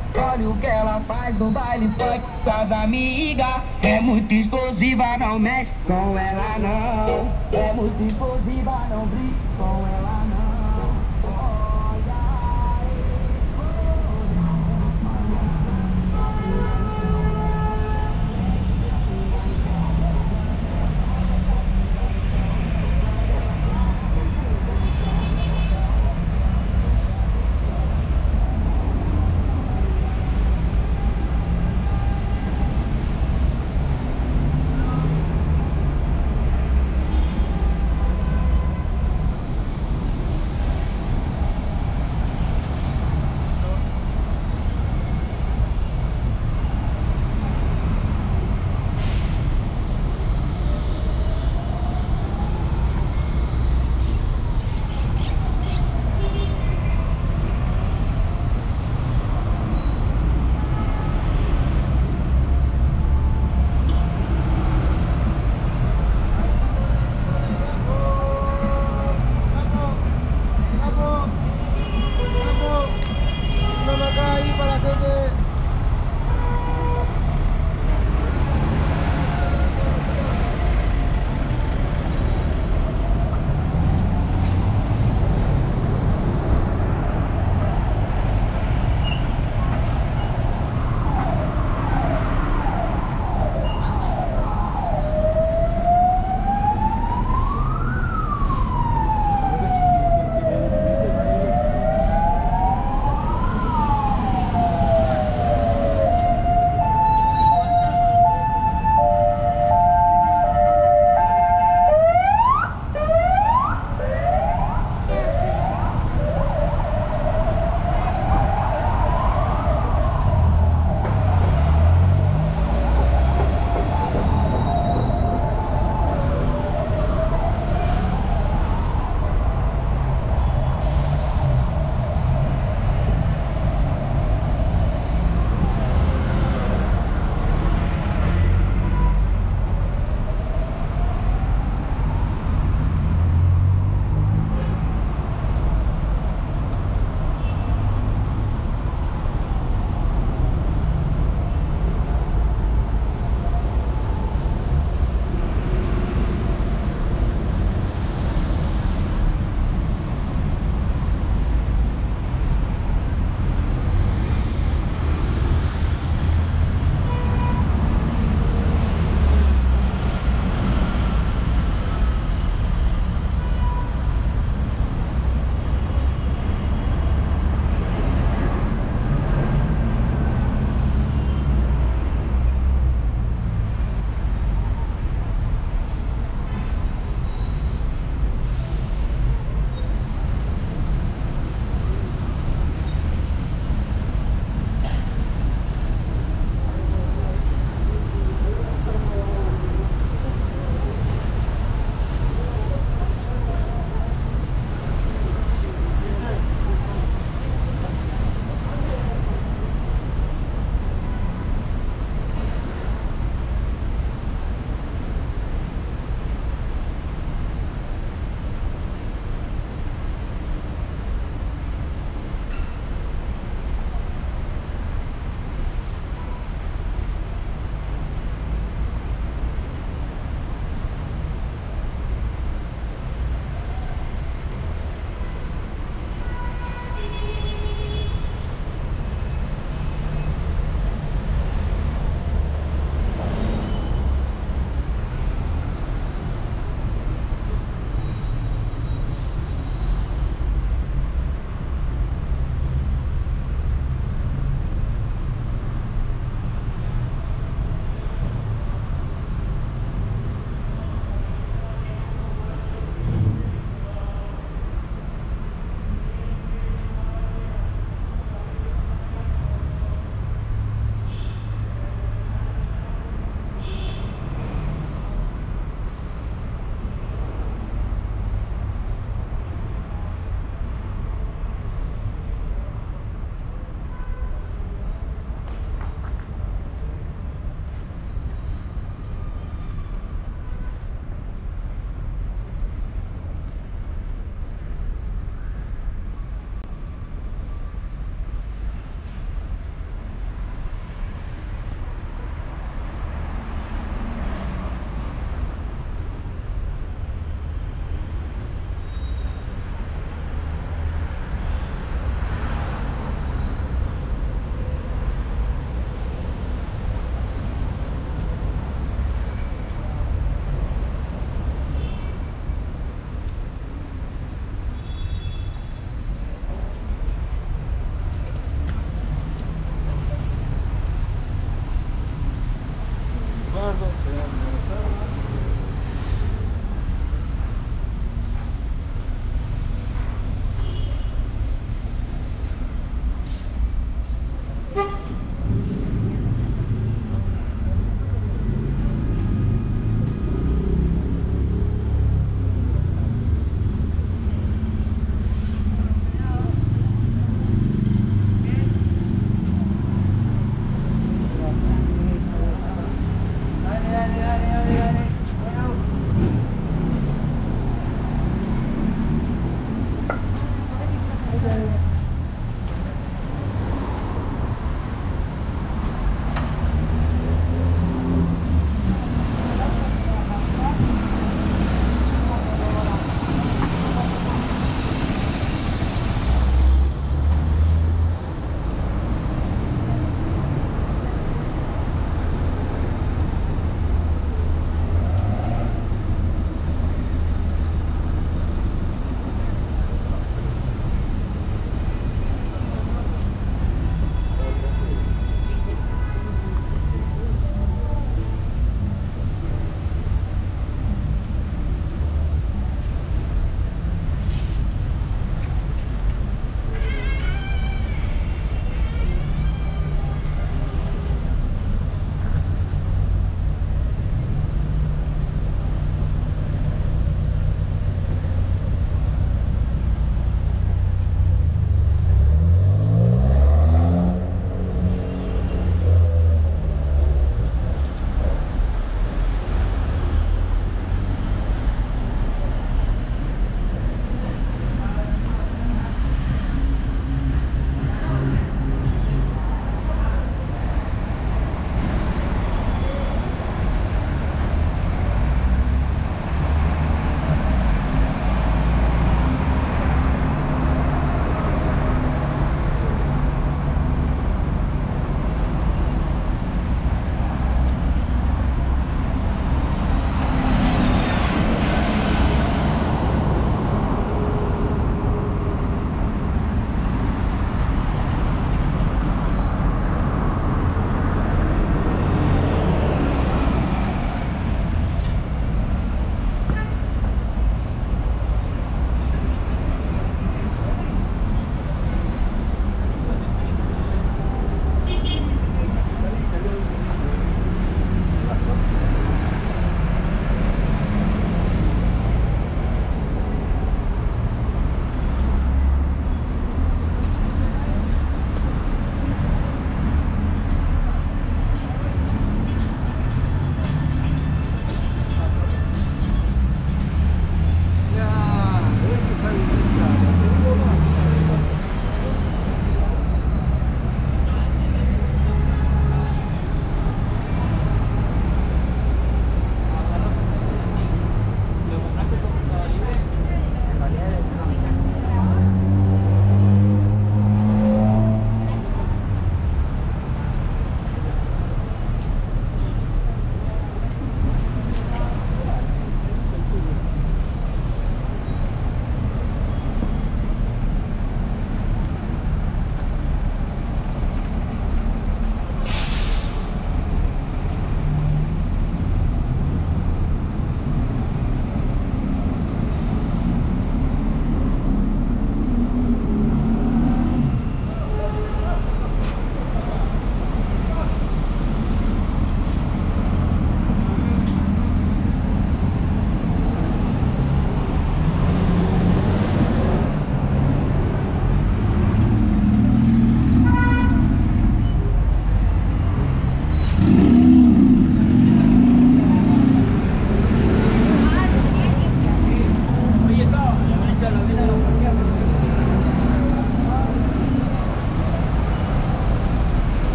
ela, olha o que ela faz no baile funk com as amigas. É muito explosiva, não mexe com ela não. É muito explosiva, não brinca com ela não.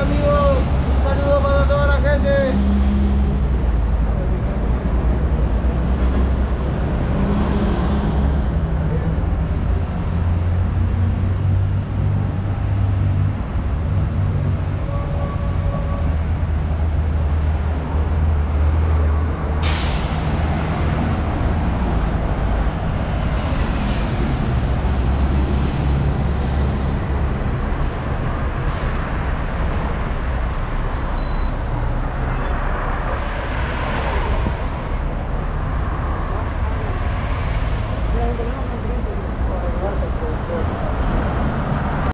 amigos. Un saludo para toda la gente.